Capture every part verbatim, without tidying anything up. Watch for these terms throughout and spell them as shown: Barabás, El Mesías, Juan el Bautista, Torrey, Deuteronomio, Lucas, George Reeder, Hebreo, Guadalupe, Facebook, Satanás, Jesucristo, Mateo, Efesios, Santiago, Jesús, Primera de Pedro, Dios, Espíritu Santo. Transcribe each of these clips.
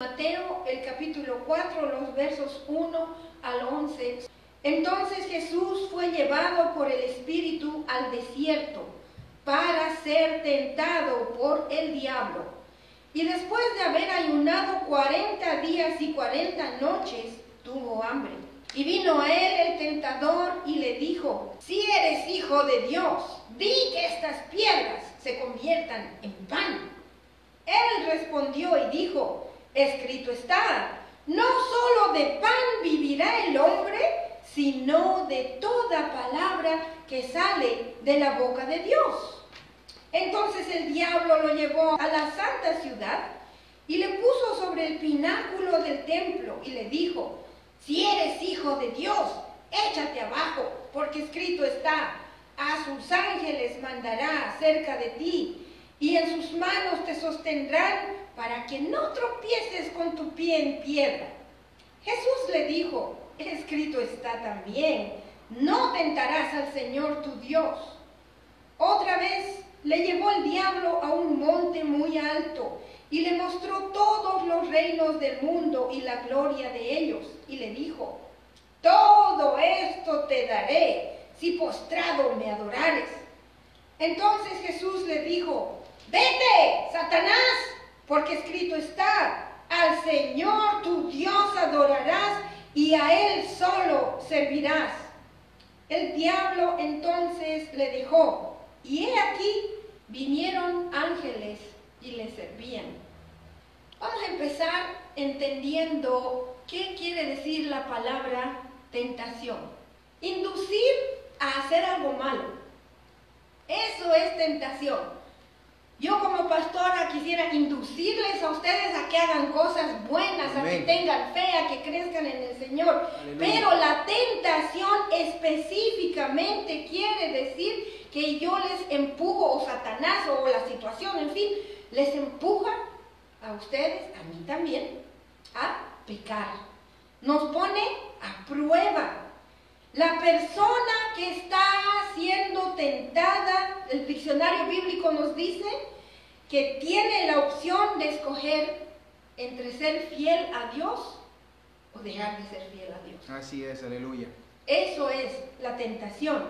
Mateo, el capítulo cuatro, los versos uno al once. Entonces Jesús fue llevado por el Espíritu al desierto para ser tentado por el diablo. Y después de haber ayunado cuarenta días y cuarenta noches, tuvo hambre. Y vino a él el tentador y le dijo: si eres hijo de Dios, di que estas piedras se conviertan en pan. Él respondió y dijo: escrito está, no solo de pan vivirá el hombre, sino de toda palabra que sale de la boca de Dios. Entonces el diablo lo llevó a la santa ciudad y le puso sobre el pináculo del templo y le dijo: si eres hijo de Dios, échate abajo, porque escrito está, a sus ángeles mandará acerca de ti, y en sus manos te sostendrán para que no tropieces con tu pie en piedra. Jesús le dijo: escrito está también, no tentarás al Señor tu Dios. Otra vez le llevó el diablo a un monte muy alto y le mostró todos los reinos del mundo y la gloria de ellos, y le dijo: todo esto te daré si postrado me adorares. Entonces Jesús le dijo: vete, Satanás, porque escrito está, al Señor tu Dios adorarás y a Él solo servirás. El diablo entonces le dejó, y he aquí, vinieron ángeles y le servían. Vamos a empezar entendiendo qué quiere decir la palabra tentación. Inducir a hacer algo malo. Eso es tentación. Yo como pastora quisiera inducirles a ustedes a que hagan cosas buenas, amén, a que tengan fe, a que crezcan en el Señor. Aleluya. Pero la tentación específicamente quiere decir que yo les empujo, o Satanás, o la situación, en fin, les empuja a ustedes, a mí también, a pecar. Nos pone a prueba. La persona que está siendo tentada, el diccionario bíblico nos dice que tiene la opción de escoger entre ser fiel a Dios o dejar de ser fiel a Dios. Así es, aleluya. Eso es la tentación.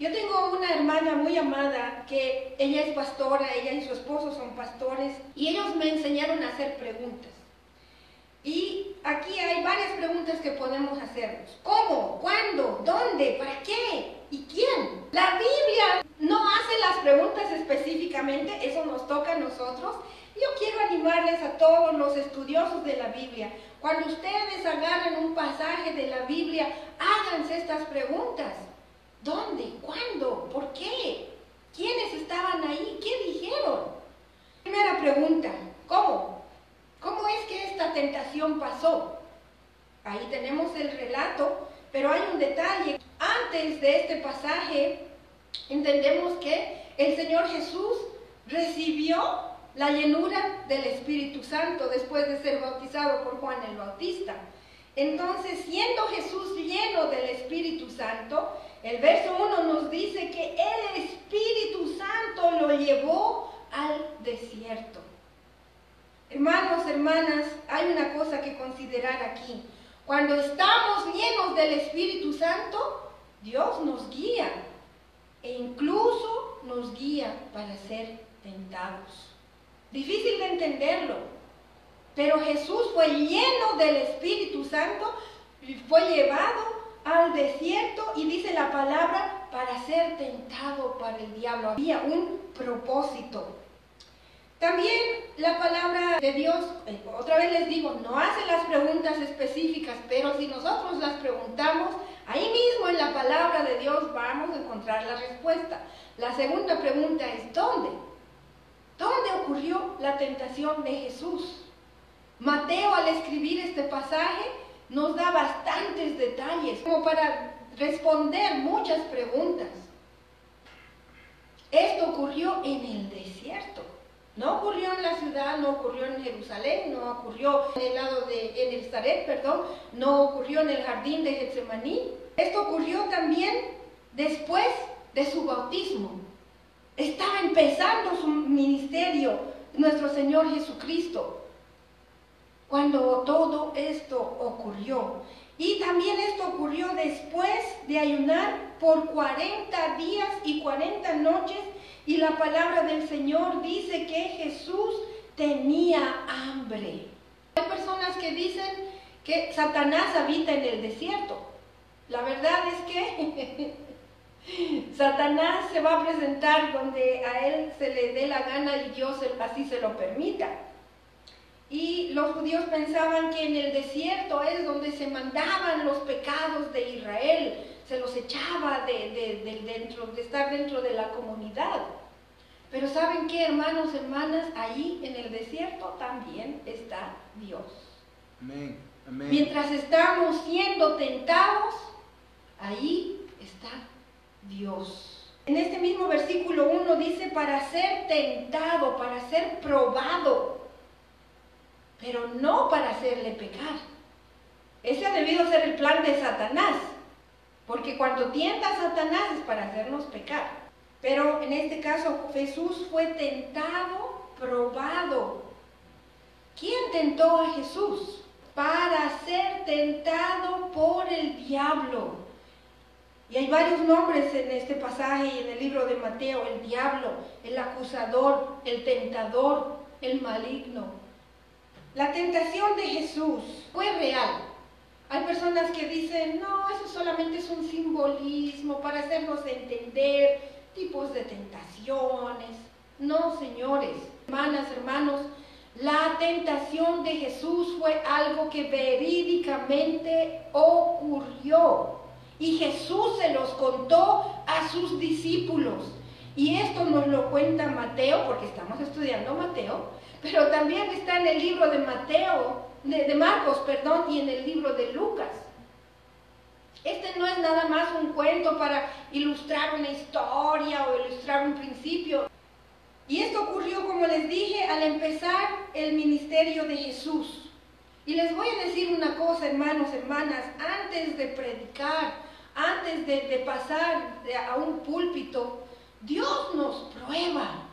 Yo tengo una hermana muy amada que ella es pastora, ella y su esposo son pastores, y ellos me enseñaron a hacer preguntas. Y aquí hay varias preguntas que podemos hacernos. ¿Cómo? ¿Cuándo? ¿Dónde? ¿Para qué? ¿Y quién? La Biblia no hace las preguntas específicamente, eso nos toca a nosotros. Yo quiero animarles a todos los estudiosos de la Biblia. Cuando ustedes agarren un pasaje de la Biblia, háganse estas preguntas. ¿Dónde? ¿Cuándo? ¿Por qué? ¿Quiénes estaban ahí? ¿Qué dijeron? Primera pregunta, ¿cómo? ¿Cómo es que esta tentación pasó? Ahí tenemos el relato, pero hay un detalle. Antes de este pasaje, entendemos que el Señor Jesús recibió la llenura del Espíritu Santo después de ser bautizado por Juan el Bautista. Entonces, siendo Jesús lleno del Espíritu Santo, el verso uno nos dice que el Espíritu Santo lo llevó al desierto. Hermanos, hermanas, hay una cosa que considerar aquí. Cuando estamos llenos del Espíritu Santo, Dios nos guía e incluso nos guía para ser tentados. Difícil de entenderlo, pero Jesús fue lleno del Espíritu Santo y fue llevado al desierto, y dice la palabra, para ser tentado por el diablo. Había un propósito. También la palabra de Dios, otra vez les digo, no hace las preguntas específicas, pero si nosotros las preguntamos, ahí mismo en la palabra de Dios vamos a encontrar la respuesta. La segunda pregunta es, ¿dónde? ¿Dónde ocurrió la tentación de Jesús? Mateo, al escribir este pasaje, nos da bastantes detalles como para responder muchas preguntas. Esto ocurrió en el desierto. No ocurrió en la ciudad, no ocurrió en Jerusalén, no ocurrió en el lado de en Nazaret, perdón, no ocurrió en el jardín de Getsemaní. Esto ocurrió también después de su bautismo. Estaba empezando su ministerio nuestro Señor Jesucristo. cuando todo esto ocurrió. Y también esto ocurrió después de ayunar por cuarenta días y cuarenta noches, y la palabra del Señor dice que Jesús tenía hambre. Hay personas que dicen que Satanás habita en el desierto. La verdad es que Satanás se va a presentar donde a él se le dé la gana y Dios así se lo permita. Y los judíos pensaban que en el desierto es donde se mandaban los pecados de Israel, se los echaba de, de, de, dentro, de estar dentro de la comunidad. Pero ¿saben qué, hermanos, hermanas? Ahí en el desierto también está Dios. Amén. Amén. Mientras estamos siendo tentados, ahí está Dios. En este mismo versículo uno dice, para ser tentado, para ser probado, pero no para hacerle pecar. Ese ha debido ser el plan de Satanás, porque cuando tienta a Satanás es para hacernos pecar. Pero en este caso Jesús fue tentado, probado. ¿Quién tentó a Jesús? Para ser tentado por el diablo. Y hay varios nombres en este pasaje y en el libro de Mateo: el diablo, el acusador, el tentador, el maligno. La tentación de Jesús fue real. Hay personas que dicen, no, eso solamente es un simbolismo para hacernos entender tipos de tentaciones. No, señores, hermanas, hermanos, la tentación de Jesús fue algo que verídicamente ocurrió. Y Jesús se los contó a sus discípulos. Y esto nos lo cuenta Mateo, porque estamos estudiando Mateo. Pero también está en el libro de Mateo, de, de Marcos, perdón, y en el libro de Lucas. Este no es nada más un cuento para ilustrar una historia o ilustrar un principio. Y esto ocurrió, como les dije, al empezar el ministerio de Jesús. Y les voy a decir una cosa, hermanos, hermanas, antes de predicar, antes de, de pasar a un púlpito, Dios nos prueba.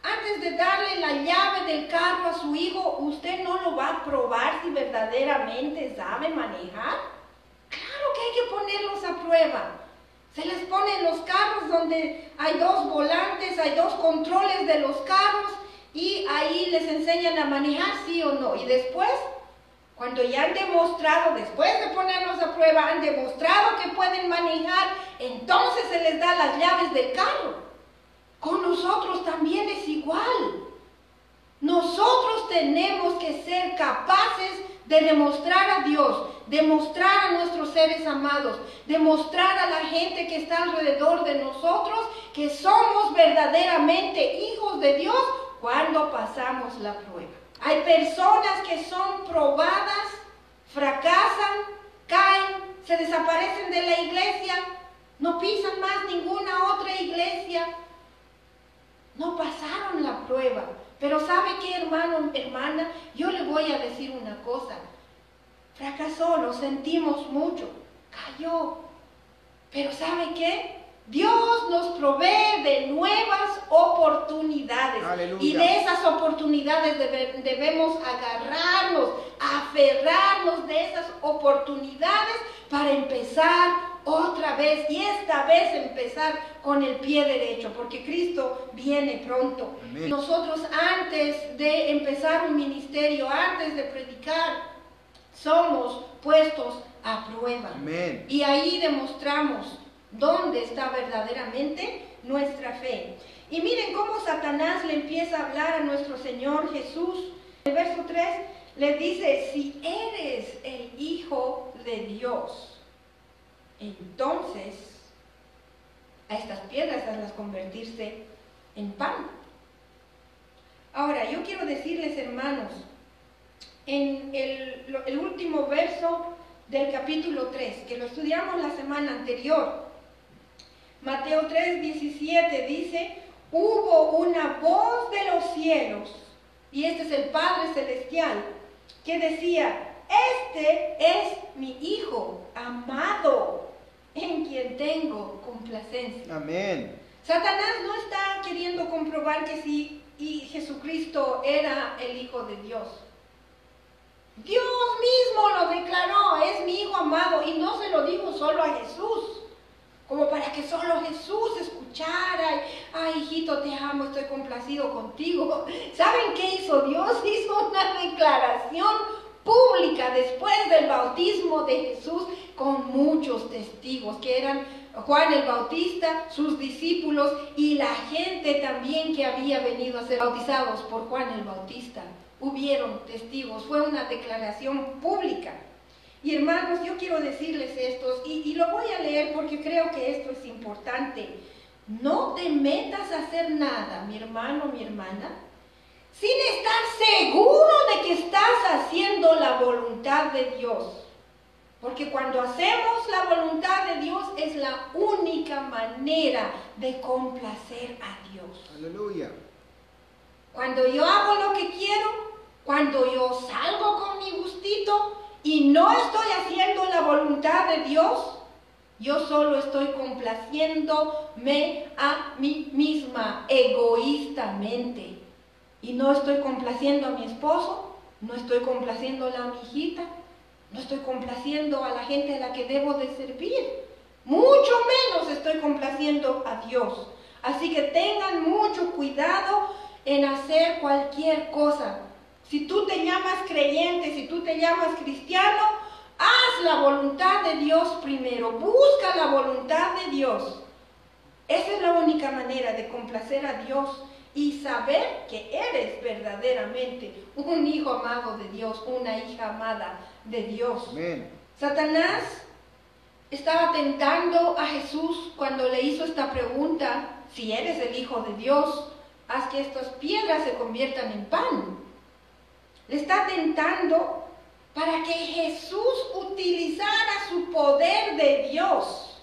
Antes de darle la llave del carro a su hijo, ¿usted no lo va a probar si verdaderamente sabe manejar? Claro que hay que ponerlos a prueba. Se les pone en los carros donde hay dos volantes, hay dos controles de los carros, y ahí les enseñan a manejar, sí o no. Y después, cuando ya han demostrado, después de ponerlos a prueba, han demostrado que pueden manejar, entonces se les da las llaves del carro. Con nosotros también es igual. Nosotros tenemos que ser capaces de demostrar a Dios, demostrar a nuestros seres amados, demostrar a la gente que está alrededor de nosotros que somos verdaderamente hijos de Dios cuando pasamos la prueba. Hay personas que son probadas, fracasan, caen, se desaparecen de la iglesia, no pisan más ninguna otra iglesia. No pasaron la prueba. Pero ¿sabe qué, hermano, hermana? Yo le voy a decir una cosa. Fracasó, lo sentimos mucho, cayó. Pero ¿sabe qué? Dios nos provee de nuevas oportunidades. Aleluya. Y de esas oportunidades debe, debemos agarrarnos, aferrarnos de esas oportunidades para empezar otra vez, y esta vez empezar con el pie derecho, porque Cristo viene pronto. Amén. Nosotros antes de empezar un ministerio, antes de predicar, somos puestos a prueba. Amén. Y ahí demostramos dónde está verdaderamente nuestra fe. Y miren cómo Satanás le empieza a hablar a nuestro Señor Jesús. En el verso tres le dice, si eres el Hijo de Dios, entonces a estas piedras hazlas convertirse en pan. Ahora, yo quiero decirles, hermanos, en el, el último verso del capítulo tres, que lo estudiamos la semana anterior, Mateo tres diecisiete dice, hubo una voz de los cielos, y este es el Padre Celestial, que decía, este es mi Hijo amado, en quien tengo complacencia. Amén. Satanás no está queriendo comprobar que si Jesucristo era el Hijo de Dios. Dios mismo lo declaró, es mi hijo amado, y no se lo dijo solo a Jesús, como para que solo Jesús escuchara, ay, hijito, te amo, estoy complacido contigo. ¿Saben qué hizo Dios? Hizo una declaración pública después del bautismo de Jesús con muchos testigos, que eran Juan el Bautista, sus discípulos y la gente también que había venido a ser bautizados por Juan el Bautista. Hubieron testigos, fue una declaración pública. Y hermanos, yo quiero decirles esto, y, y lo voy a leer porque creo que esto es importante. No te metas a hacer nada, mi hermano, mi hermana, sin estar seguro de que estás haciendo la voluntad de Dios. Porque cuando hacemos la voluntad de Dios es la única manera de complacer a Dios. Aleluya. Cuando yo hago lo que quiero, cuando yo salgo con mi gustito y no estoy haciendo la voluntad de Dios, yo solo estoy complaciéndome a mí misma egoístamente. Y no estoy complaciendo a mi esposo, no estoy complaciendo a mi hijita, no estoy complaciendo a la gente a la que debo de servir. Mucho menos estoy complaciendo a Dios. Así que tengan mucho cuidado en hacer cualquier cosa. Si tú te llamas creyente, si tú te llamas cristiano, haz la voluntad de Dios primero. Busca la voluntad de Dios. Esa es la única manera de complacer a Dios y saber que eres verdaderamente un hijo amado de Dios, una hija amada de Dios. Amén. Satanás estaba tentando a Jesús cuando le hizo esta pregunta: si eres el hijo de Dios, haz que estas piedras se conviertan en pan. Le está tentando para que Jesús utilizara su poder de Dios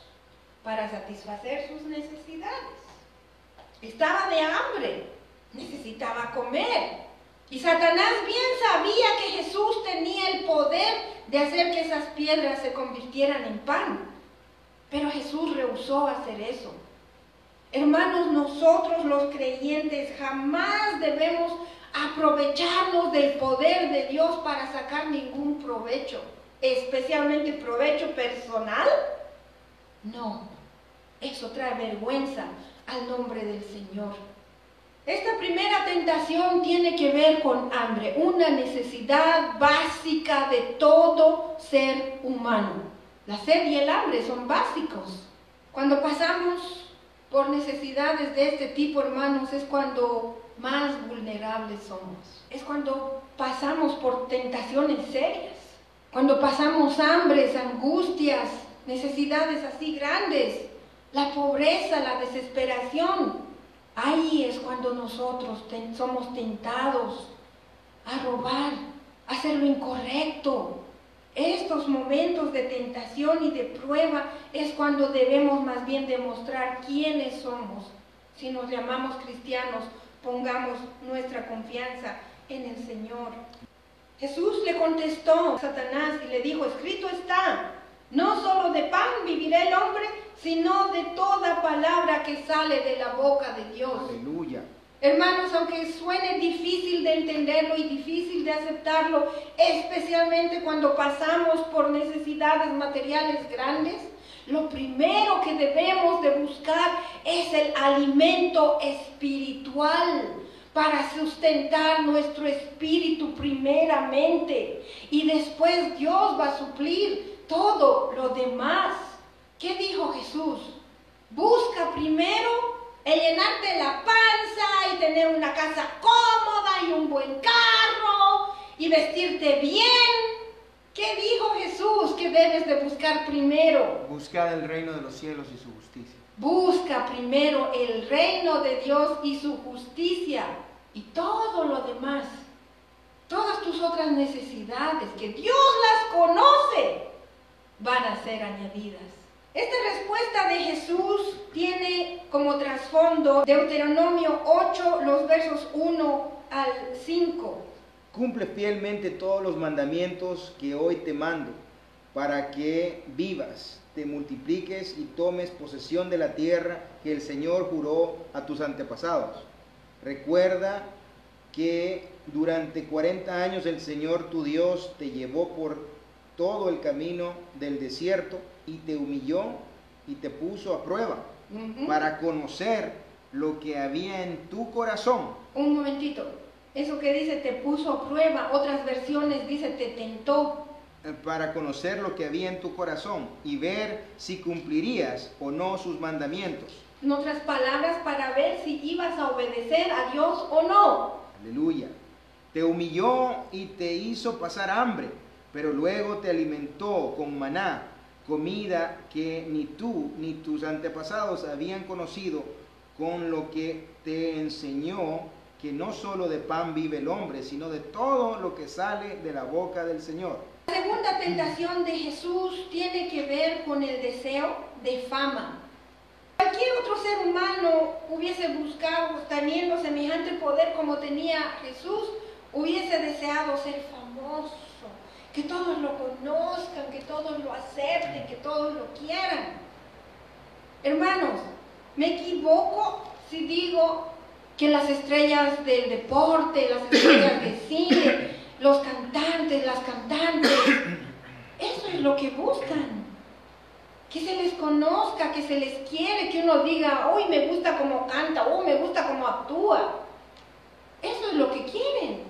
para satisfacer sus necesidades. Estaba de hambre, necesitaba comer. Y Satanás bien sabía que Jesús tenía el poder de hacer que esas piedras se convirtieran en pan. Pero Jesús rehusó hacer eso. Hermanos, nosotros los creyentes jamás debemos aprovecharnos del poder de Dios para sacar ningún provecho, especialmente provecho personal. No, eso trae vergüenza al nombre del Señor. Esta primera tentación tiene que ver con hambre, una necesidad básica de todo ser humano. La sed y el hambre son básicos. Cuando pasamos por necesidades de este tipo, hermanos, es cuando más vulnerables somos. Es cuando pasamos por tentaciones serias, cuando pasamos hambres, angustias, necesidades así grandes. La pobreza, la desesperación, ahí es cuando nosotros ten, somos tentados a robar, a hacer lo incorrecto. Estos momentos de tentación y de prueba es cuando debemos más bien demostrar quiénes somos. Si nos llamamos cristianos, pongamos nuestra confianza en el Señor. Jesús le contestó a Satanás y le dijo: escrito está, no solo de pan vivirá el hombre, sino de toda palabra que sale de la boca de Dios. Aleluya. Hermanos, aunque suene difícil de entenderlo y difícil de aceptarlo, especialmente cuando pasamos por necesidades materiales grandes, lo primero que debemos de buscar es el alimento espiritual para sustentar nuestro espíritu primeramente, y después Dios va a suplir todo lo demás. ¿Qué dijo Jesús? Busca primero el llenarte la panza y tener una casa cómoda y un buen carro y vestirte bien. ¿Qué dijo Jesús que debes de buscar primero? Buscar el reino de los cielos y su justicia. Busca primero el reino de Dios y su justicia, y todo lo demás, todas tus otras necesidades que Dios las conoce, van a ser añadidas. Esta respuesta de Jesús tiene como trasfondo Deuteronomio ocho, los versos uno al cinco. Cumple fielmente todos los mandamientos que hoy te mando, para que vivas, te multipliques y tomes posesión de la tierra que el Señor juró a tus antepasados. Recuerda que Durante cuarenta años el Señor tu Dios te llevó por todo el camino del desierto y te humilló y te puso a prueba uh-huh. para conocer lo que había en tu corazón. Un momentito, eso que dice te puso a prueba, otras versiones dice te tentó. Para conocer lo que había en tu corazón y ver si cumplirías o no sus mandamientos. En otras palabras, para ver si ibas a obedecer a Dios o no. Aleluya. Te humilló y te hizo pasar hambre, pero luego te alimentó con maná, comida que ni tú ni tus antepasados habían conocido, con lo que te enseñó que no solo de pan vive el hombre, sino de todo lo que sale de la boca del Señor. La segunda tentación de Jesús tiene que ver con el deseo de fama. Cualquier otro ser humano hubiese buscado, teniendo semejante poder como tenía Jesús, hubiese deseado ser famoso, que todos lo conozcan, que todos lo acepten, que todos lo quieran. Hermanos, me equivoco si digo que las estrellas del deporte, las estrellas del cine, los cantantes, las cantantes, eso es lo que buscan. Que se les conozca, que se les quiere, que uno diga, uy, me gusta cómo canta, uy, me gusta cómo actúa. Eso es lo que quieren.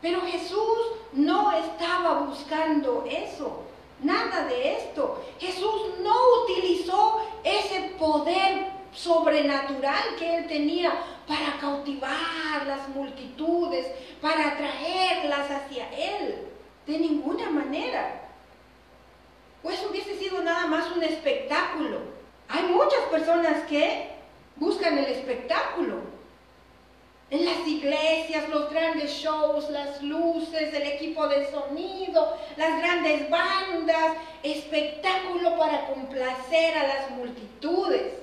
Pero Jesús no estaba buscando eso, nada de esto. Jesús no utilizó ese poder sobrenatural que Él tenía para cautivar las multitudes, para atraerlas hacia Él, de ninguna manera. Pues hubiese sido nada más un espectáculo. Hay muchas personas que buscan el espectáculo. En las iglesias, los grandes shows, las luces, el equipo de sonido, las grandes bandas, espectáculo para complacer a las multitudes.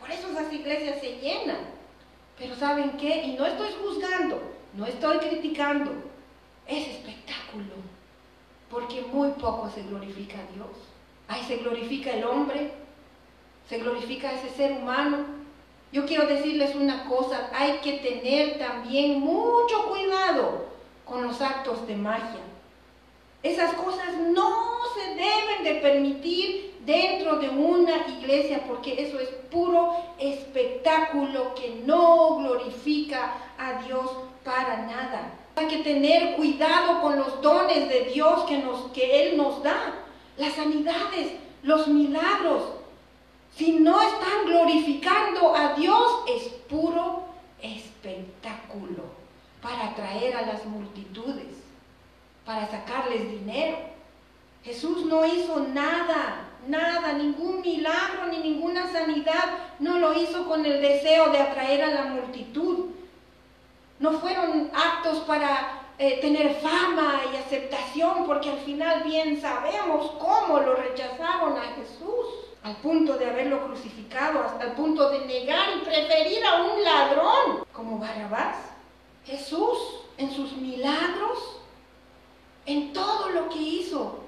Por eso esas iglesias se llenan. Pero ¿saben qué? Y no estoy juzgando, no estoy criticando. Es espectáculo, porque muy poco se glorifica a Dios. Ahí se glorifica el hombre, se glorifica a ese ser humano. Yo quiero decirles una cosa, hay que tener también mucho cuidado con los actos de magia. Esas cosas no se deben de permitir dentro de una iglesia, porque eso es puro espectáculo que no glorifica a Dios para nada. Hay que tener cuidado con los dones de Dios que, nos, que Él nos da, las sanidades, los milagros. Si no están glorificando a Dios, es puro espectáculo para atraer a las multitudes, para sacarles dinero. Jesús no hizo nada, nada, ningún milagro ni ninguna sanidad, no lo hizo con el deseo de atraer a la multitud. No fueron actos para eh, tener fama y aceptación, porque al final bien sabemos cómo lo rechazaron a Jesús. Al punto de haberlo crucificado, hasta el punto de negar y preferir a un ladrón como Barabás. Jesús, en sus milagros, en todo lo que hizo,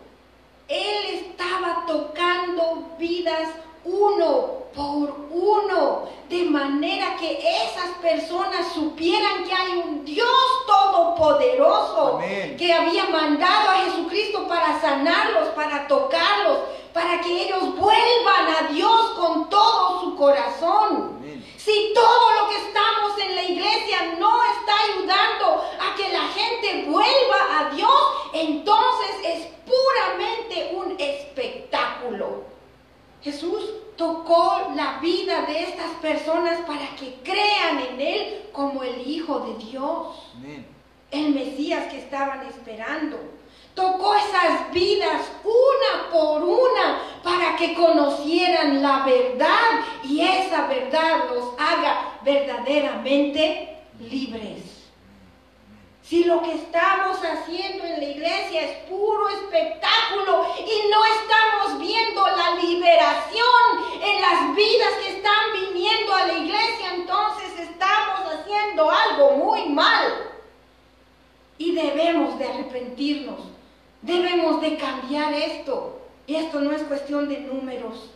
Él estaba tocando vidas uno por uno, de manera que esas personas supieran que hay un Dios todopoderoso. Amén. Que había mandado a Jesucristo para sanarlos, para tocarlos, para que ellos vuelvan a Dios con todo su corazón. Amén. Si todo lo que estamos en la iglesia no está ayudando a que la gente vuelva a Dios, entonces es puramente un espectáculo. Jesús tocó la vida de estas personas para que crean en Él como el Hijo de Dios. Amén. El Mesías que estaban esperando. Tocó esas vidas una por una para que conocieran la verdad y esa verdad los haga verdaderamente libres. Si lo que estamos haciendo en la iglesia es puro espectáculo y no estamos viendo la liberación en las vidas que están viniendo a la iglesia, entonces estamos haciendo algo muy mal. Y debemos de arrepentirnos. Debemos de cambiar esto. Y esto no es cuestión de números.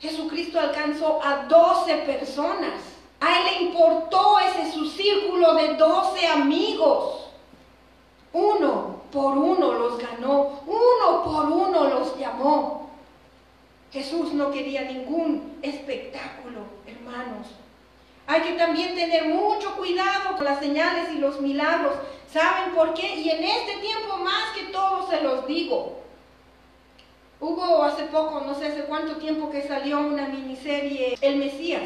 Jesucristo alcanzó a doce personas. A él le importó ese su círculo de doce amigos. Uno por uno los ganó, uno por uno los llamó. Jesús no quería ningún espectáculo, hermanos. Hay que también tener mucho cuidado con las señales y los milagros. ¿Saben por qué? Y en este tiempo más que todo se los digo. Hubo hace poco, no sé hace cuánto tiempo, que salió una miniserie, El Mesías.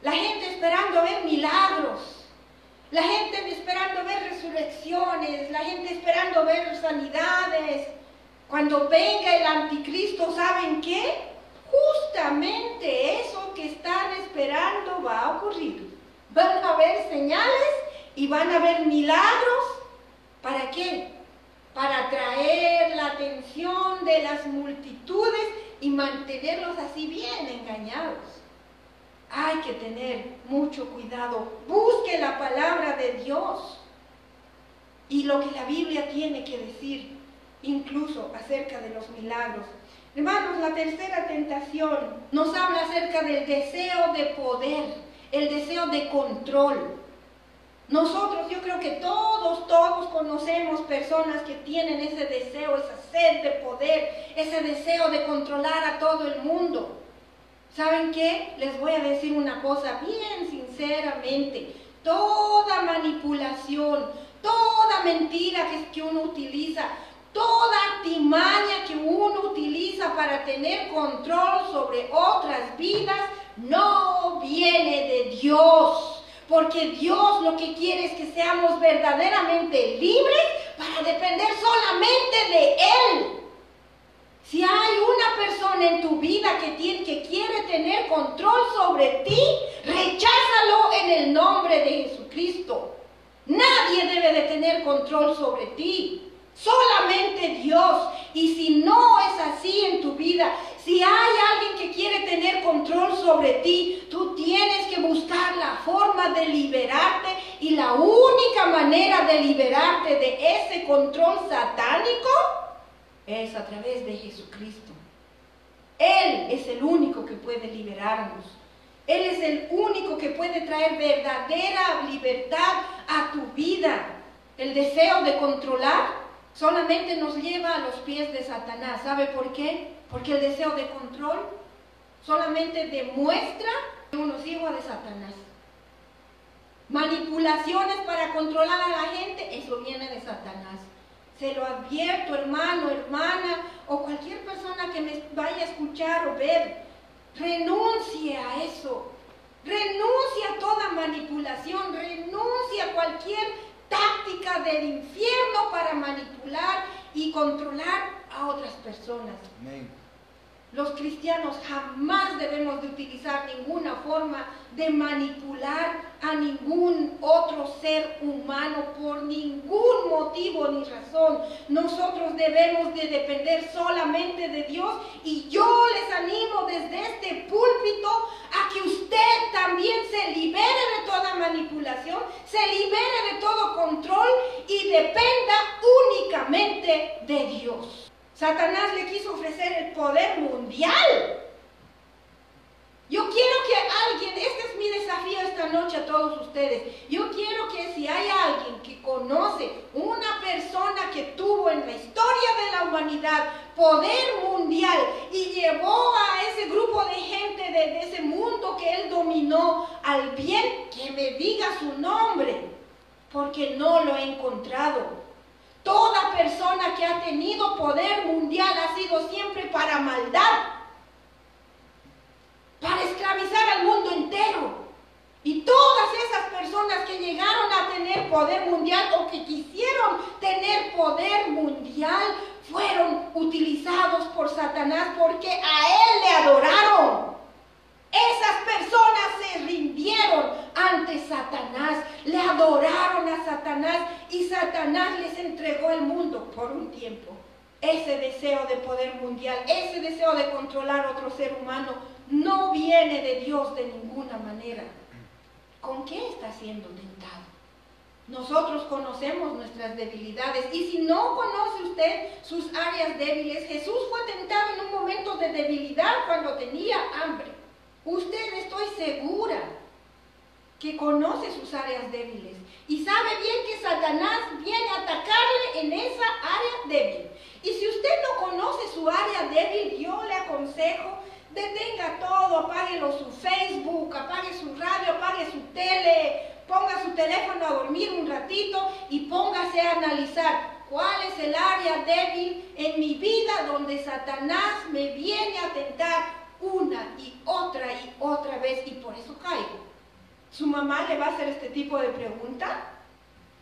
La gente esperando ver milagros. La gente esperando ver resurrecciones, la gente esperando ver sanidades. Cuando venga el anticristo, ¿saben qué? Justamente eso que están esperando va a ocurrir. Van a haber señales y van a haber milagros. ¿Para qué? Para atraer la atención de las multitudes y mantenerlos así bien engañados. Hay que tener mucho cuidado. Busque la palabra de Dios y lo que la Biblia tiene que decir, incluso acerca de los milagros. Hermanos, la tercera tentación nos habla acerca del deseo de poder, el deseo de control. Nosotros, yo creo que todos, todos conocemos personas que tienen ese deseo, esa sed de poder, ese deseo de controlar a todo el mundo. ¿Saben qué? Les voy a decir una cosa bien sinceramente. Toda manipulación, toda mentira que uno utiliza, toda artimaña que uno utiliza para tener control sobre otras vidas, no viene de Dios. Porque Dios lo que quiere es que seamos verdaderamente libres para depender solamente de Él. Si hay una persona en tu vida que, tiene, que quiere tener control sobre ti, recházalo en el nombre de Jesucristo. Nadie debe de tener control sobre ti, solamente Dios. Y si no es así en tu vida, si hay alguien que quiere tener control sobre ti, tú tienes que buscar la forma de liberarte, y la única manera de liberarte de ese control satánico es a través de Jesucristo. Él es el único que puede liberarnos. Él es el único que puede traer verdadera libertad a tu vida. El deseo de controlar solamente nos lleva a los pies de Satanás. ¿Sabe por qué? Porque el deseo de control solamente demuestra que uno es hijo de Satanás. Manipulaciones para controlar a la gente, eso viene de Satanás. Se lo advierto, hermano, hermana, o cualquier persona que me vaya a escuchar o ver, renuncie a eso. Renuncia a toda manipulación, renuncia a cualquier táctica del infierno para manipular y controlar a otras personas. Amén. Los cristianos jamás debemos de utilizar ninguna forma de manipular a ningún otro ser humano por ningún motivo ni razón. Nosotros debemos de depender solamente de Dios, y yo les animo desde este púlpito a que usted también se libere de toda manipulación, se libere de todo control y dependa únicamente de Dios. Satanás le quiso ofrecer el poder mundial. Yo quiero que alguien, este es mi desafío esta noche a todos ustedes, yo quiero que si hay alguien que conoce una persona que tuvo en la historia de la humanidad poder mundial y llevó a ese grupo de gente de, de ese mundo que él dominó al bien, que me diga su nombre, porque no lo he encontrado. Toda persona que ha tenido poder mundial ha sido siempre para maldad, para esclavizar al mundo entero. Y todas esas personas que llegaron a tener poder mundial o que quisieron tener poder mundial fueron utilizados por Satanás, porque a él le adoraron. Esas personas se rindieron ante Satanás, le adoraron a Satanás, y Satanás les entregó el mundo por un tiempo. Ese deseo de poder mundial, ese deseo de controlar otro ser humano, no viene de Dios de ninguna manera. ¿Con qué está siendo tentado? Nosotros conocemos nuestras debilidades, y si no conoce usted sus áreas débiles, Jesús fue tentado en un momento de debilidad cuando tenía hambre. Usted, estoy segura, que conoce sus áreas débiles y sabe bien que Satanás viene a atacarle en esa área débil. Y si usted no conoce su área débil, yo le aconsejo, detenga todo, apáguelo su Facebook, apague su radio, apague su tele, ponga su teléfono a dormir un ratito y póngase a analizar cuál es el área débil en mi vida donde Satanás me viene a tentar una y otra y otra vez y por eso caigo. ¿Su mamá le va a hacer este tipo de pregunta?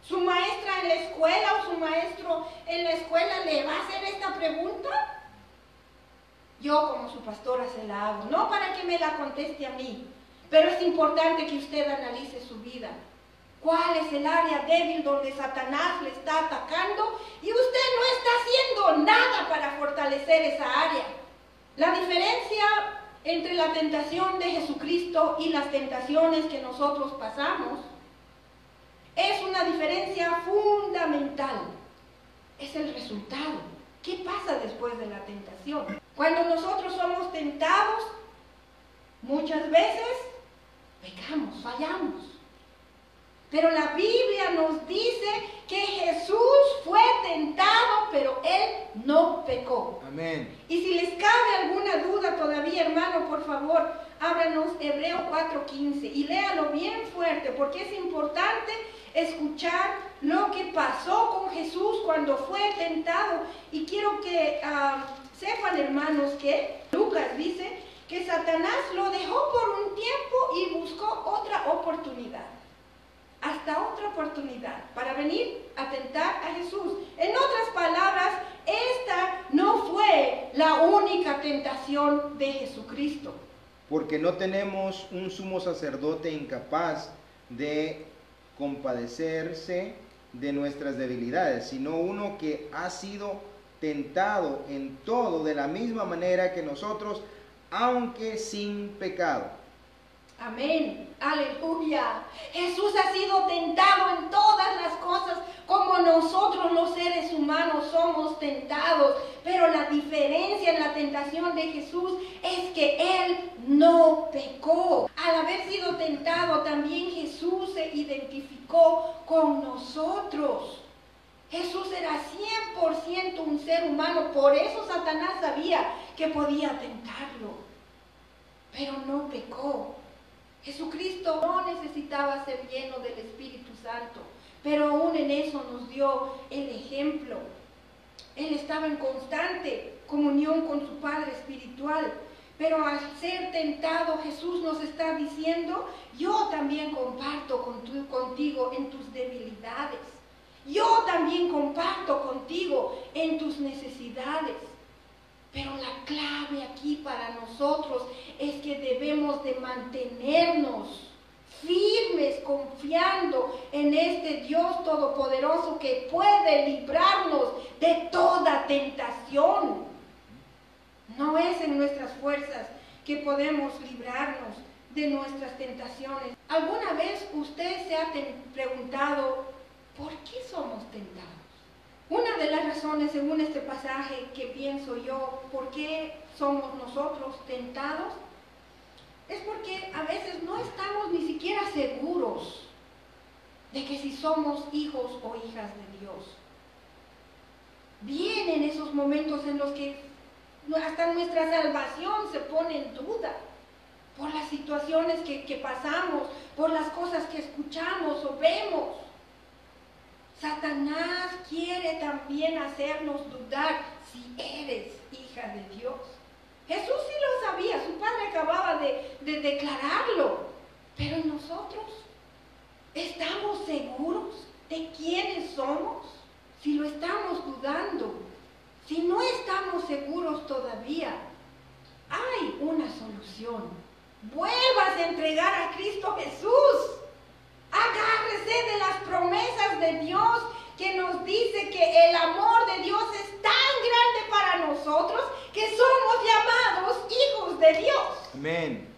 ¿Su maestra en la escuela o su maestro en la escuela le va a hacer esta pregunta? Yo como su pastora se la hago, no para que me la conteste a mí, pero es importante que usted analice su vida. ¿Cuál es el área débil donde Satanás le está atacando? Y usted no está haciendo nada para fortalecer esa área. La diferencia entre la tentación de Jesucristo y las tentaciones que nosotros pasamos es una diferencia fundamental. Es el resultado. ¿Qué pasa después de la tentación? Cuando nosotros somos tentados, muchas veces pecamos, fallamos. Pero la Biblia nos dice que Jesús fue tentado, pero Él no pecó. Amén. Y si les cabe alguna duda todavía, hermano, por favor, ábranos Hebreo cuatro quince y léalo bien fuerte, porque es importante escuchar lo que pasó con Jesús cuando fue tentado. Y quiero que uh, sepan, hermanos, que Lucas dice que Satanás lo dejó por un tiempo y buscó otra oportunidad. Hasta otra oportunidad para venir a tentar a Jesús. En otras palabras, esta no fue la única tentación de Jesucristo. Porque no tenemos un sumo sacerdote incapaz de compadecerse de nuestras debilidades, sino uno que ha sido tentado en todo de la misma manera que nosotros, aunque sin pecado. Amén, aleluya. Jesús ha sido tentado en todas las cosas como nosotros los seres humanos somos tentados, pero la diferencia en la tentación de Jesús es que Él no pecó. Al haber sido tentado también Jesús se identificó con nosotros. Jesús era cien por ciento un ser humano, por eso Satanás sabía que podía tentarlo, pero no pecó. Jesucristo no necesitaba ser lleno del Espíritu Santo, pero aún en eso nos dio el ejemplo. Él estaba en constante comunión con su Padre espiritual, pero al ser tentado Jesús nos está diciendo, yo también comparto con tu, contigo en tus debilidades, yo también comparto contigo en tus necesidades. Pero la clave aquí para nosotros es que debemos de mantenernos firmes, confiando en este Dios todopoderoso que puede librarnos de toda tentación. No es en nuestras fuerzas que podemos librarnos de nuestras tentaciones. ¿Alguna vez usted se ha preguntado, ¿por qué somos tentados? Una de las razones, según este pasaje que pienso yo, por qué somos nosotros tentados, es porque a veces no estamos ni siquiera seguros de que si somos hijos o hijas de Dios. Vienen esos momentos en los que hasta nuestra salvación se pone en duda por las situaciones que, que pasamos, por las cosas que escuchamos o vemos. Satanás quiere también hacernos dudar si eres hija de Dios. Jesús sí lo sabía, su Padre acababa de, de declararlo. Pero nosotros, ¿estamos seguros de quiénes somos? Si lo estamos dudando, si no estamos seguros todavía, hay una solución. Vuelvas a entregar a Cristo Jesús. Agárrese de las promesas de Dios que nos dice que el amor de Dios es tan grande para nosotros que somos llamados hijos de Dios. Amén.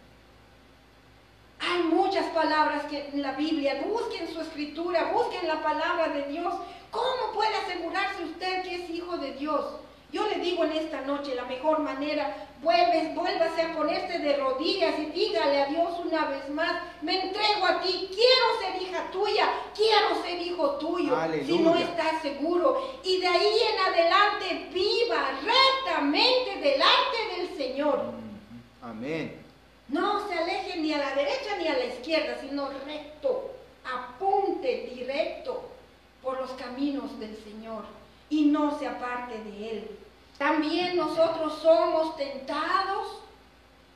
Hay muchas palabras que en la Biblia, busquen su escritura, busquen la palabra de Dios. ¿Cómo puede asegurarse usted que es hijo de Dios? Yo le digo en esta noche, la mejor manera, vuelves, vuélvase a ponerse de rodillas y dígale a Dios una vez más, me entrego a ti, quiero ser hija tuya, quiero ser hijo tuyo. Aleluya. Si no estás seguro, y de ahí en adelante viva rectamente delante del Señor. Amén. No se aleje ni a la derecha ni a la izquierda, sino recto, apunte directo por los caminos del Señor y no se aparte de Él. También nosotros somos tentados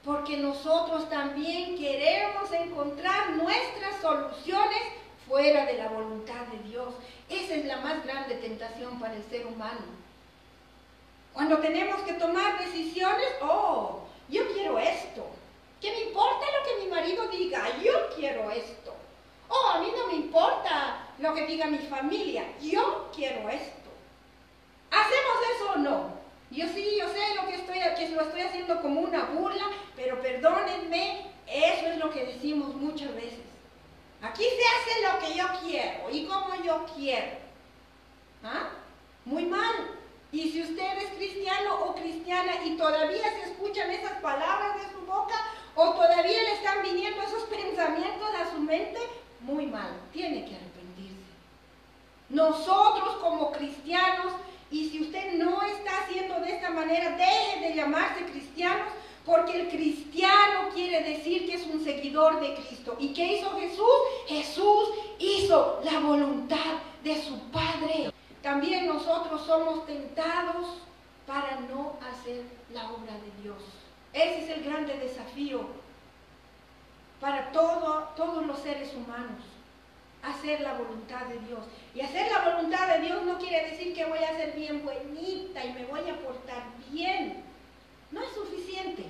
porque nosotros también queremos encontrar nuestras soluciones fuera de la voluntad de Dios. Esa es la más grande tentación para el ser humano. Cuando tenemos que tomar decisiones, oh, yo quiero esto. ¿Qué me importa lo que mi marido diga? Yo quiero esto. Oh, a mí no me importa lo que diga mi familia. Yo quiero esto. ¿Hacemos eso o no? Yo sí, yo sé lo que, estoy, que lo estoy haciendo como una burla, pero perdónenme, eso es lo que decimos muchas veces. Aquí se hace lo que yo quiero y como yo quiero. ¿Ah? Muy mal. Y si usted es cristiano o cristiana y todavía se escuchan esas palabras de su boca, o todavía le están viniendo esos pensamientos a su mente, muy mal, tiene que arrepentirse. Nosotros como cristianos, y si usted no está haciendo de esta manera, deje de llamarse cristianos, porque el cristiano quiere decir que es un seguidor de Cristo. ¿Y qué hizo Jesús? Jesús hizo la voluntad de su Padre. También nosotros somos tentados para no hacer la obra de Dios. Ese es el grande desafío para todo, todos los seres humanos, hacer la voluntad de Dios. Y hacer la voluntad de Dios no quiere decir que voy a ser bien buenita y me voy a portar bien. No es suficiente.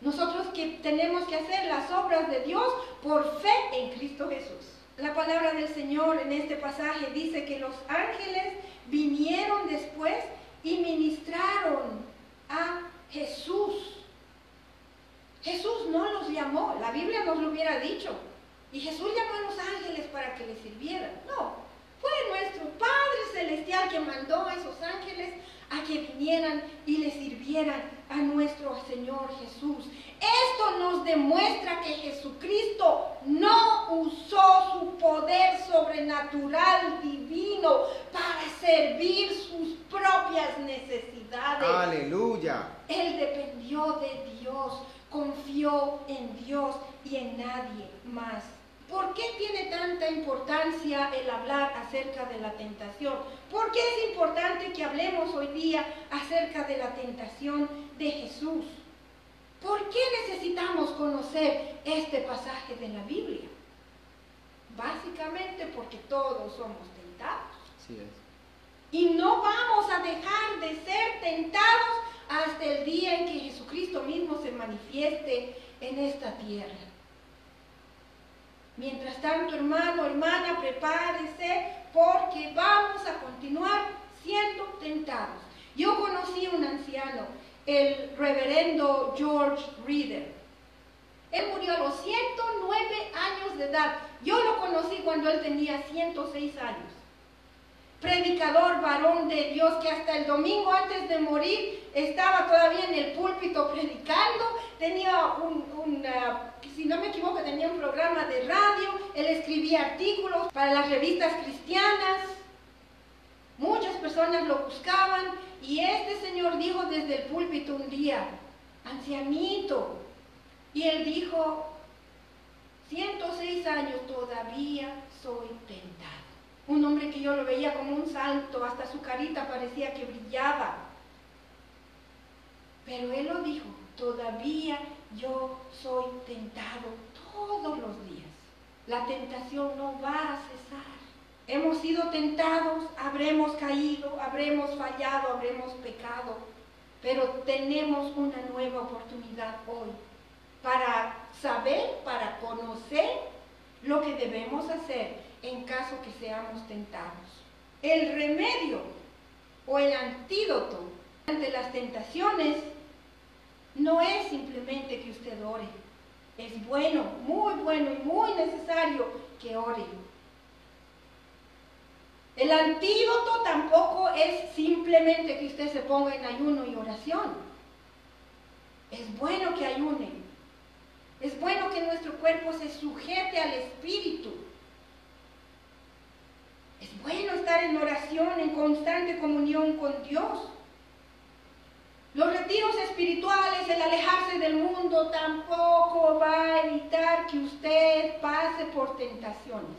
Nosotros que tenemos que hacer las obras de Dios por fe en Cristo Jesús. La palabra del Señor en este pasaje dice que los ángeles vinieron después y ministraron a Jesús. Jesús no los llamó, la Biblia nos lo hubiera dicho. Y Jesús llamó a los ángeles para que le sirvieran. No, fue nuestro Padre Celestial que mandó a esos ángeles a que vinieran y le sirvieran a nuestro Señor Jesús. Esto nos demuestra que Jesucristo no usó su poder sobrenatural divino para servir sus propias necesidades. ¡Aleluya! Él dependió de Dios. Confió en Dios y en nadie más. ¿Por qué tiene tanta importancia el hablar acerca de la tentación? ¿Por qué es importante que hablemos hoy día acerca de la tentación de Jesús? ¿Por qué necesitamos conocer este pasaje de la Biblia? Básicamente porque todos somos tentados. Así es. Y no vamos a dejar de ser tentados hasta el día en que Jesucristo mismo se manifieste en esta tierra. Mientras tanto, hermano, hermana, prepárese porque vamos a continuar siendo tentados. Yo conocí a un anciano, el reverendo George Reeder. Él murió a los ciento nueve años de edad. Yo lo conocí cuando él tenía ciento seis años. Predicador, varón de Dios, que hasta el domingo antes de morir estaba todavía en el púlpito predicando, tenía un, un uh, si no me equivoco, tenía un programa de radio, él escribía artículos para las revistas cristianas, muchas personas lo buscaban, y este señor dijo desde el púlpito un día, ancianito, y él dijo, ciento seis años todavía soy tentado. Un hombre que yo lo veía como un santo, hasta su carita parecía que brillaba. Pero él lo dijo, todavía yo soy tentado todos los días. La tentación no va a cesar. Hemos sido tentados, habremos caído, habremos fallado, habremos pecado. Pero tenemos una nueva oportunidad hoy para saber, para conocer lo que debemos hacer en caso que seamos tentados. El remedio o el antídoto ante las tentaciones no es simplemente que usted ore. Es bueno, muy bueno y muy necesario que ore. El antídoto tampoco es simple simplemente que usted se ponga en ayuno y oración. Es bueno que ayunen. Es bueno que nuestro cuerpo se sujete al Espíritu. Es bueno estar en oración, en constante comunión con Dios. Los retiros espirituales, el alejarse del mundo, tampoco va a evitar que usted pase por tentaciones.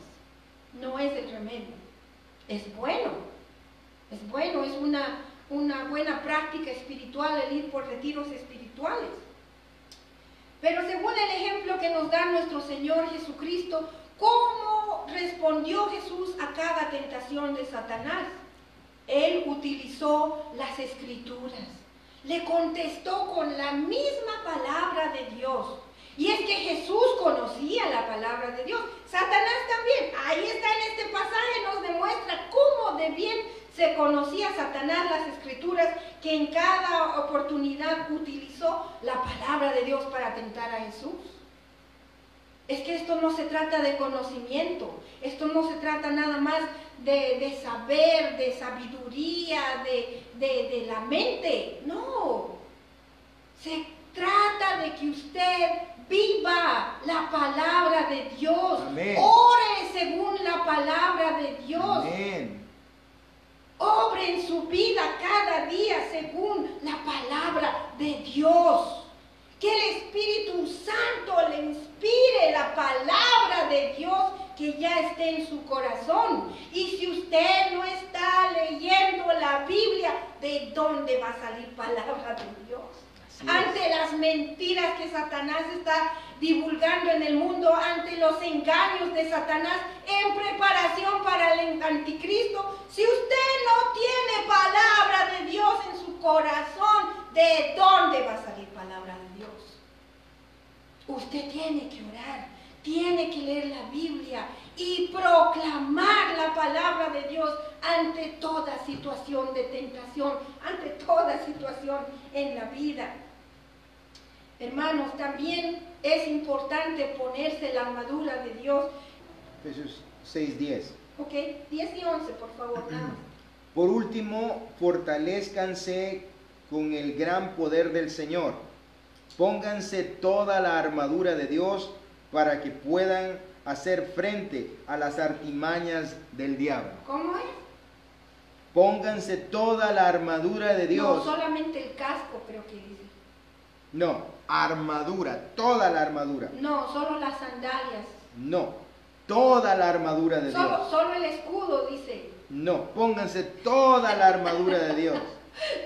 No es el remedio. Es bueno. Es bueno, es una, una buena práctica espiritual el ir por retiros espirituales. Pero según el ejemplo que nos da nuestro Señor Jesucristo, ¿cómo respondió Jesús a cada tentación de Satanás? Él utilizó las Escrituras. Le contestó con la misma palabra de Dios. Y es que Jesús conocía la palabra de Dios. Satanás también. Ahí está en este pasaje, nos demuestra cómo de bien se conocía Satanás las Escrituras, que en cada oportunidad utilizó la palabra de Dios para tentar a Jesús. Es que esto no se trata de conocimiento, esto no se trata nada más de, de saber, de sabiduría, de, de, de la mente. No, se trata de que usted viva la palabra de Dios. Amén. Ore según la palabra de Dios. Amén. Obre en su vida cada día según la palabra de Dios. Que el Espíritu Santo le inspire la palabra de Dios que ya esté en su corazón. Y si usted no está leyendo la Biblia, ¿de dónde va a salir palabra de Dios? Ante las mentiras que Satanás está divulgando en el mundo, ante los engaños de Satanás en preparación para el anticristo, si usted no tiene palabra de Dios en su corazón, ¿de dónde va a salir palabra de Dios? Usted tiene que orar, tiene que leer la Biblia y proclamar la palabra de Dios ante toda situación de tentación, ante toda situación en la vida. Hermanos, también es importante ponerse la armadura de Dios. Efesios seis, diez. Ok, diez y once, por favor. Por último, fortalézcanse con el gran poder del Señor. Pónganse toda la armadura de Dios para que puedan hacer frente a las artimañas del diablo. ¿Cómo es? Pónganse toda la armadura de Dios. No, solamente el casco, creo que dice. No. Armadura, toda la armadura. No, solo las sandalias. No, toda la armadura de solo, Dios. Solo el escudo, dice. No, pónganse toda la armadura de Dios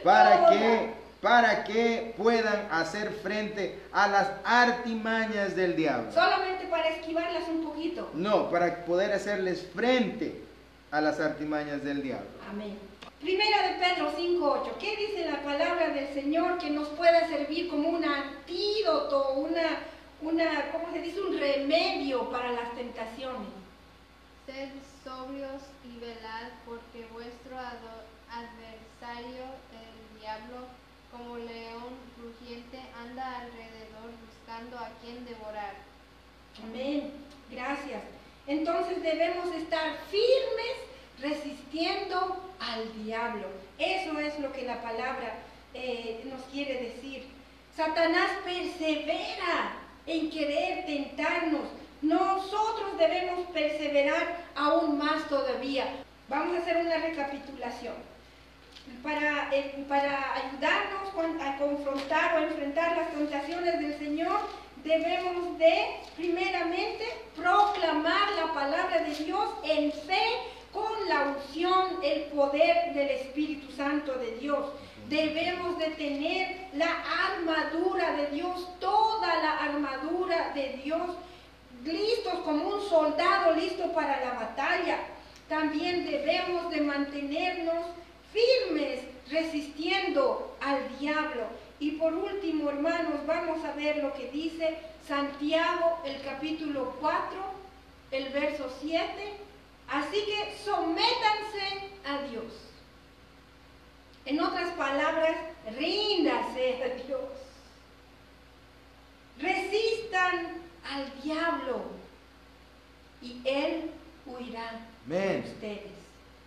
para que, para que puedan hacer frente a las artimañas del diablo. Solamente para esquivarlas un poquito. No, para poder hacerles frente a las artimañas del diablo. Amén. Primera de Pedro cinco, ocho. ¿Qué dice la palabra del Señor que nos pueda servir como un antídoto, una, una, ¿cómo se dice? Un remedio para las tentaciones. Sed sobrios y velad, porque vuestro adversario, el diablo, como león rugiente, anda alrededor buscando a quien devorar. Amén. Gracias. Entonces debemos estar firmes, resistiendo al diablo. Eso es lo que la palabra eh, nos quiere decir. Satanás persevera en querer tentarnos. Nosotros debemos perseverar aún más todavía. Vamos a hacer una recapitulación. Para, eh, para ayudarnos con, a confrontar o enfrentar las tentaciones del Señor, debemos de, primeramente, proclamar la palabra de Dios en fe, con la unción, el poder del Espíritu Santo de Dios. Debemos de tener la armadura de Dios, toda la armadura de Dios, listos como un soldado listo para la batalla. También debemos de mantenernos firmes, resistiendo al diablo. Y por último, hermanos, vamos a ver lo que dice Santiago, el capítulo cuatro, el verso siete. Así que sométanse a Dios. En otras palabras, ríndase a Dios. Resistan al diablo y él huirá de ustedes.